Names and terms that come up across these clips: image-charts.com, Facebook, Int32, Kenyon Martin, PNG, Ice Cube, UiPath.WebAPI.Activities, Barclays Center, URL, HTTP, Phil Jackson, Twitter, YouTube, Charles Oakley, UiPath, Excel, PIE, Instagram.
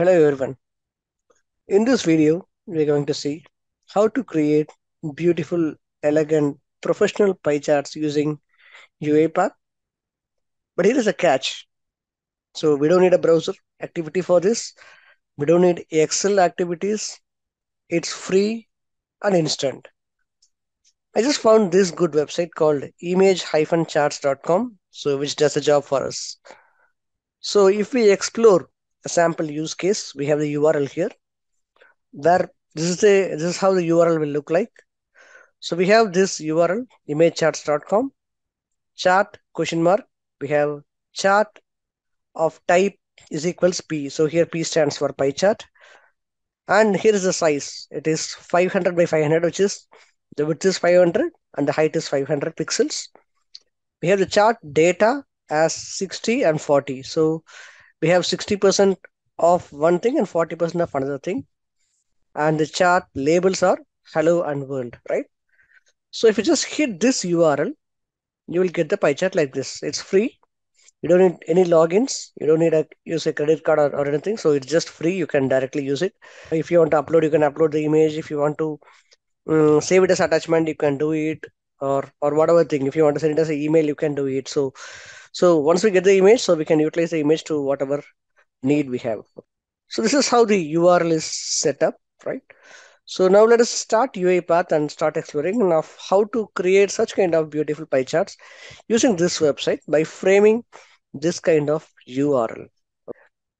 Hello everyone. In this video, we're going to see how to create beautiful, elegant, professional pie charts using UiPath. But here is a catch. So we don't need a browser activity for this. We don't need Excel activities. It's free and instant. I just found this good website called image-charts.com, which does the job for us. So if we explore a sample use case, we have the URL here. This is how the URL will look like. So we have this URL, imagecharts.com, chart question mark. We have chart of type is equals P. So here P stands for pie chart. And here is the size. It is 500 by 500, which is the width is 500 and the height is 500 pixels. We have the chart data as 60 and 40. So we have 60% of one thing and 40% of another thing. And the chart labels are hello and world, right? So if you just hit this URL, you will get the pie chart like this. It's free. You don't need any logins. You don't need to use a credit card or anything. So it's just free. You can directly use it. If you want to upload, you can upload the image. If you want to save it as attachment, you can do it. Or whatever thing. If you want to send it as an email, you can do it. So once we get the image, so we can utilize the image to whatever need we have. So this is how the URL is set up, right? So now let us start UiPath and start exploring of how to create such kind of beautiful pie charts using this website by framing this kind of URL.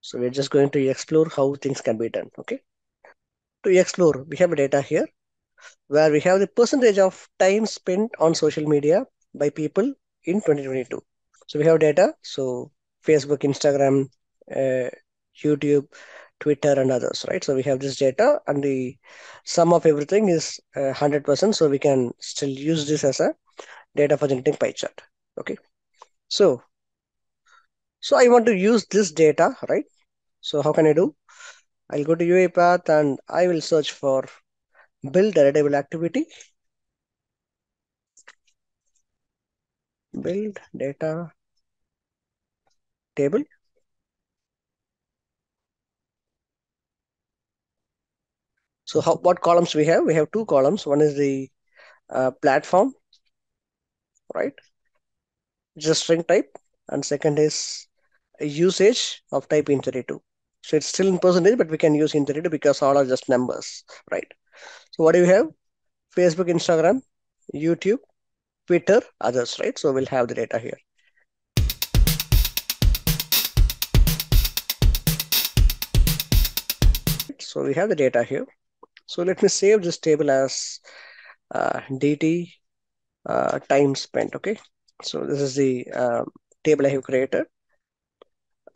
So we're just going to explore how things can be done, okay? To explore, we have data here, where we have the percentage of time spent on social media by people in 2022. So we have data, so Facebook, Instagram, YouTube, Twitter and others, right? So we have this data and the sum of everything is 100%. So we can still use this as a data for generating pie chart, okay? So I want to use this data, right? So how can I do? I'll go to UiPath and I will search for build a readable activity, build data table. So what columns we have? We have two columns. One is the platform, right? Just string type, and second is a usage of type Int32. So it's still in percentage, but we can use Int32 because all are just numbers, right? So what do we have? Facebook, Instagram, YouTube, Twitter, others, right? So we'll have the data here. So we have the data here. So let me save this table as DT time spent, okay? So this is the table I have created.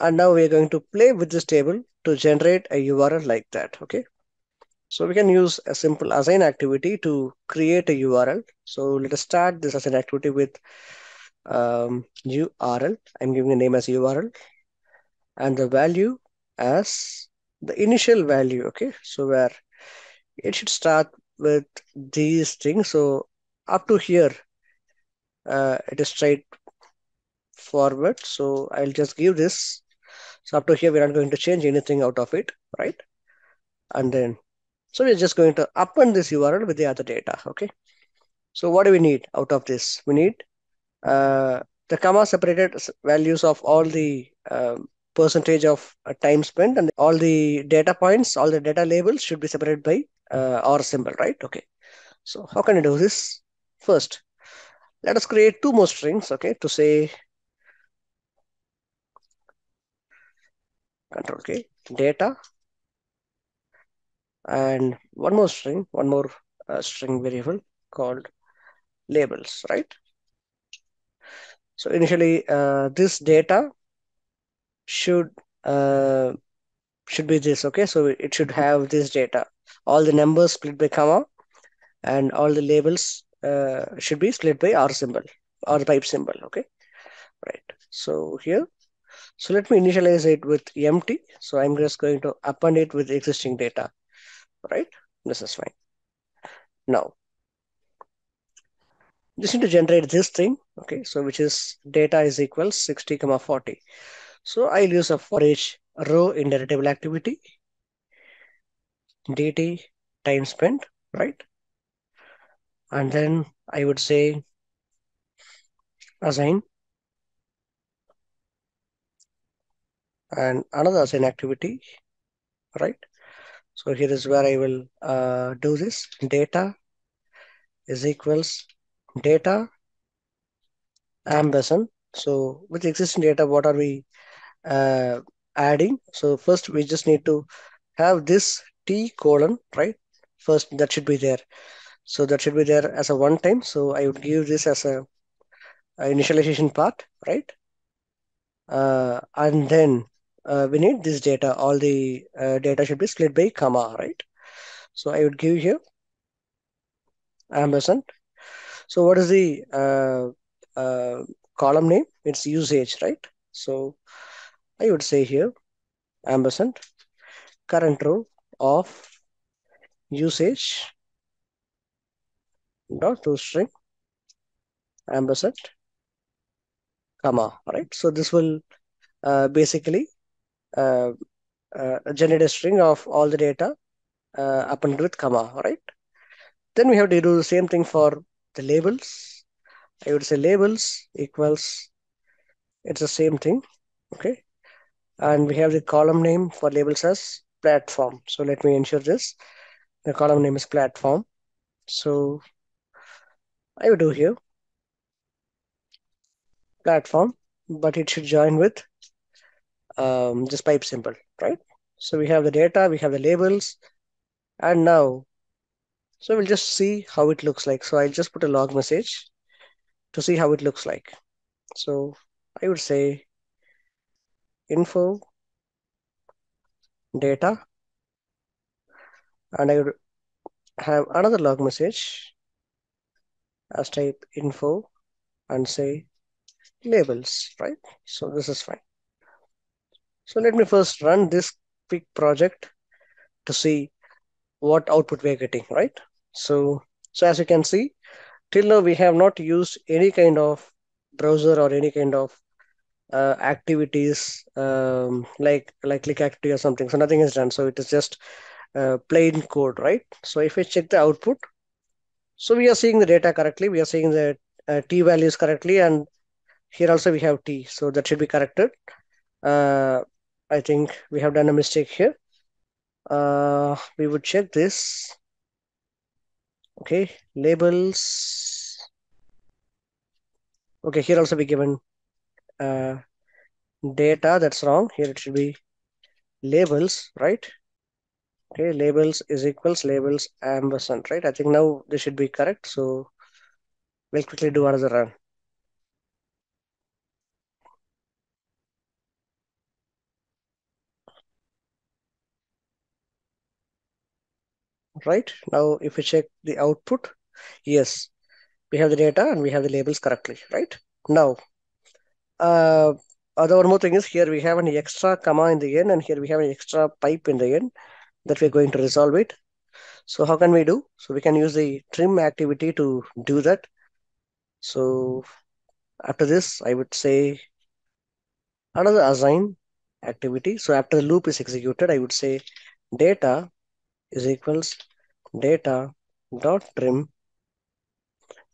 And now we're going to play with this table to generate a URL like that, okay? So we can use a simple assign activity to create a URL. So let us start this assign activity with URL. I'm giving a name as URL and the value as the initial value. Okay, so where it should start with these things. So up to here, it is straight forward. So I'll just give this. So up to here, we're not going to change anything out of it, right? And then so we're just going to append this URL with the other data, okay? So what do we need out of this? We need the comma separated values of all the percentage of time spent and all the data points, all the data labels should be separated by or symbol, right? Okay, so how can I do this? First, let us create two more strings, okay, to say control K, data. And one more string variable called labels, right? So initially, this data should be this, okay? So it should have this data. All the numbers split by comma and all the labels should be split by R symbol or pipe symbol, okay? Right, so here. So let me initialize it with empty. So I'm just going to append it with existing data. Right, this is fine. Now, just need to generate this thing, okay? So which is data is equal 60, 40. So I'll use a for each row inheritable activity, DT time spent, right? And then I would say assign, and another assign activity, right? So here is where I will do this. Data is equals data ampersand. So with existing data, what are we adding? So first we just need to have this T colon, right? First that should be there. So that should be there as a one time. So I would give this as a initialization part, right? And then we need this data. All the data should be split by comma, right? So I would give here ampersand. So what is the column name? It's usage, right? So I would say here ampersand current row of usage dot toString ampersand comma, right? So this will basically generate a string of all the data appended with comma, right? Then we have to do the same thing for the labels. I would say labels equals, it's the same thing, okay? And we have the column name for labels as platform. So let me ensure this. The column name is platform. So I would do here platform, but it should join with this pipe symbol, right? So we have the data, we have the labels, and now, so we'll just see how it looks like. So I'll just put a log message to see how it looks like. So I would say info data, and I would have another log message as type info and say labels, right? So this is fine. So let me first run this quick project to see what output we are getting, right? So as you can see, till now we have not used any kind of browser or any kind of activities like click activity or something. So nothing is done. So it is just plain code, right? So if we check the output, so we are seeing the data correctly. We are seeing the T values correctly, and here also we have T. So that should be corrected. I think we have done a mistake here. We would check this. Okay, labels. Okay, here also be given data. That's wrong. Here it should be labels, right? Okay, labels is equals labels ampersand, right? I think now this should be correct. So we'll quickly do another run. Right now, if we check the output, yes, we have the data and we have the labels correctly, right? Now, the one more thing is here we have an extra comma in the end, and here we have an extra pipe in the end that we're going to resolve it. So how can we do? So we can use the trim activity to do that. So after this, I would say another assign activity. So after the loop is executed, I would say data is equals data dot trim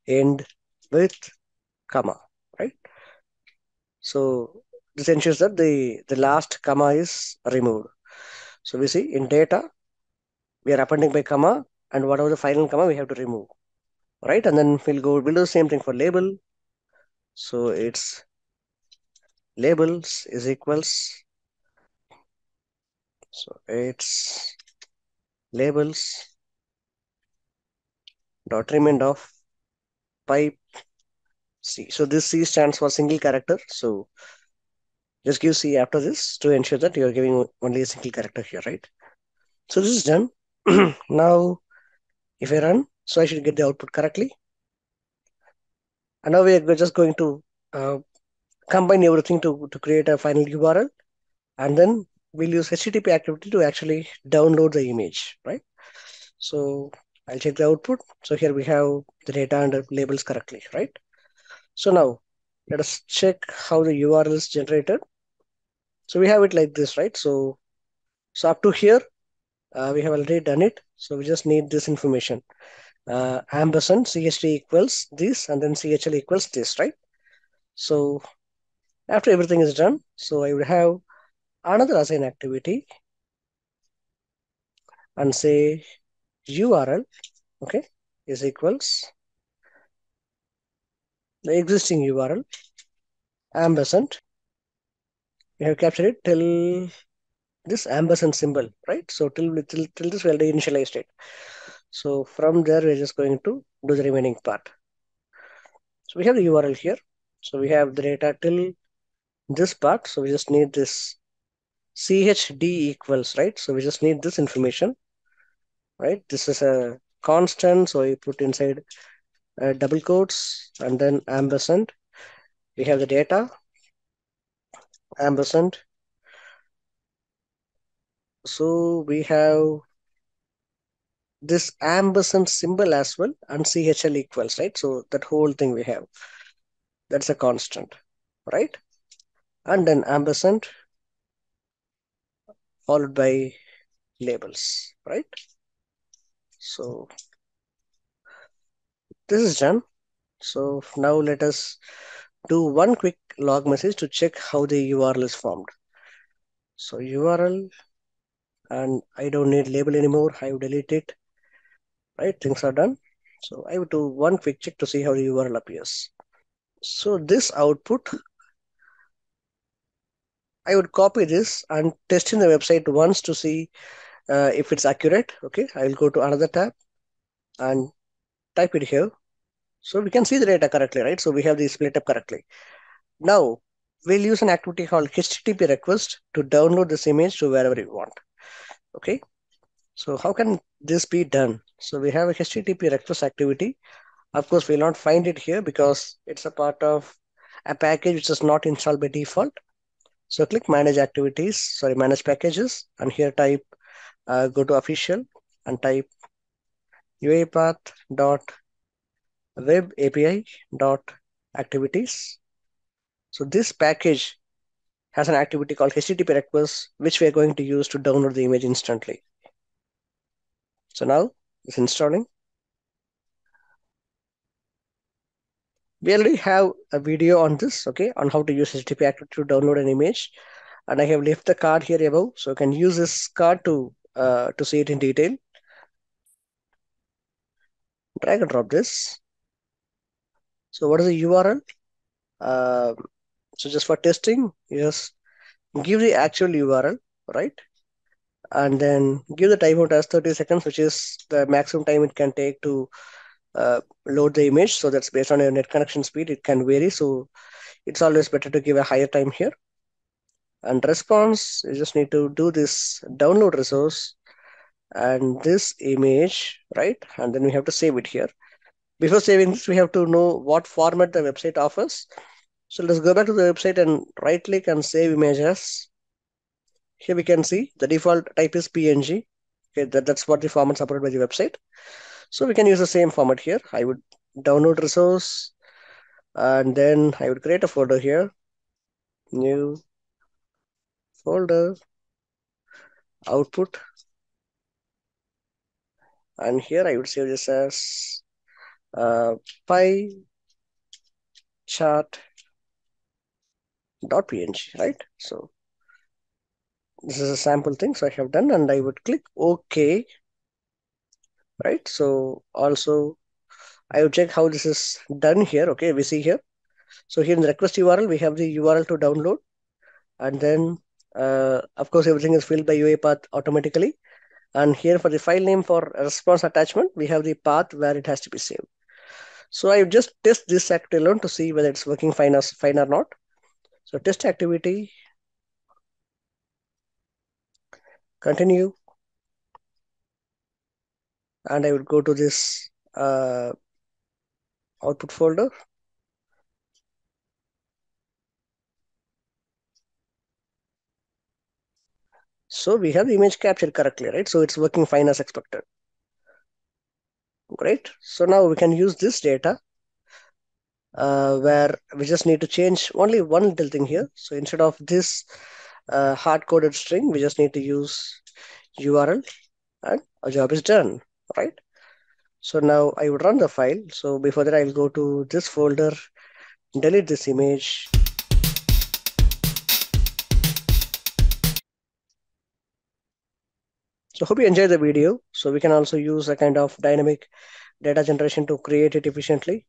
end with comma, right? So this ensures that the last comma is removed. So we see in data, we are appending by comma, and whatever the final comma we have to remove, right? And then we'll do the same thing for label. So it's labels is equals, so it's labels dot remainder of pipe C. So this C stands for single character. So just give C after this to ensure that you are giving only a single character here, right? So this is done. Now, if I run, so I should get the output correctly. And now we are just going to combine everything to create a final URL, and then we'll use HTTP activity to actually download the image, right? So I'll check the output. So here we have the data and the labels correctly, right? So now let us check how the URL is generated. So we have it like this, right? So up to here, we have already done it. So we just need this information. Ampersand CHT equals this, and then CHL equals this, right? So after everything is done, so I would have another assign activity and say URL, okay, is equals the existing URL, ampersand. We have captured it till this ampersand symbol, right? So till this we already initialized it. So from there, we're just going to do the remaining part. So we have the URL here. So we have the data till this part. So we just need this CHD equals, right? So we just need this information, right? This is a constant. So you put inside double quotes and then ampersand. We have the data, ampersand. So we have this ampersand symbol as well and CHL equals, right? So that whole thing we have, that's a constant, right? And then ampersand followed by labels, right? So this is done. So now let us do one quick log message to check how the URL is formed. So URL, and I don't need label anymore. I would delete it. Right, things are done. So I would do one quick check to see how the URL appears. So this output, I would copy this and test in the website once to see if it's accurate. Okay, I will go to another tab and type it here. So we can see the data correctly, right? So we have the split up correctly. Now we'll use an activity called HTTP request to download this image to wherever you want. Okay, so how can this be done? So we have a HTTP request activity. Of course, we'll not find it here because it's a part of a package which is not installed by default. So click manage activities, sorry, manage packages, and here type, go to official and type UiPath.WebAPI.Activities. So this package has an activity called HTTP request, which we are going to use to download the image instantly. So now it's installing. We already have a video on this, okay, on how to use HTTP activity to download an image. And I have left the card here above, so you can use this card to see it in detail. Drag and drop this. So what is the URL? So just for testing, just give the actual URL, right? And then give the timeout as 30 seconds, which is the maximum time it can take to load the image. So that's based on your net connection speed. It can vary. So it's always better to give a higher time here. And response, you just need to do this download resource and this image, right? And then we have to save it here. Before saving this, we have to know what format the website offers. So let's go back to the website and right click and save image as. Here we can see the default type is PNG. Okay, that's what the format supported by the website. So we can use the same format here. I would download resource and then I would create a folder here. New folder, output. And here I would save this as PIE chart.png, right? So this is a sample thing, so I have done, and I would click OK, right? So also, I would check how this is done here. Okay, we see here. So here in the request URL, we have the URL to download, and then, of course, everything is filled by UiPath automatically. And here for the file name for response attachment, we have the path where it has to be saved. So I just test this activity alone to see whether it's working fine or not. So test activity. Continue, and I would go to this output folder. So we have the image captured correctly, right? So it's working fine as expected. Great. So now we can use this data where we just need to change only one little thing here. So instead of this hard-coded string. We just need to use URL and our job is done, right? So now I would run the file. So before that, I'll go to this folder, delete this image. So hope you enjoyed the video. So we can also use a kind of dynamic data generation to create it efficiently.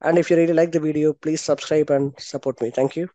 And if you really like the video, please subscribe and support me. Thank you.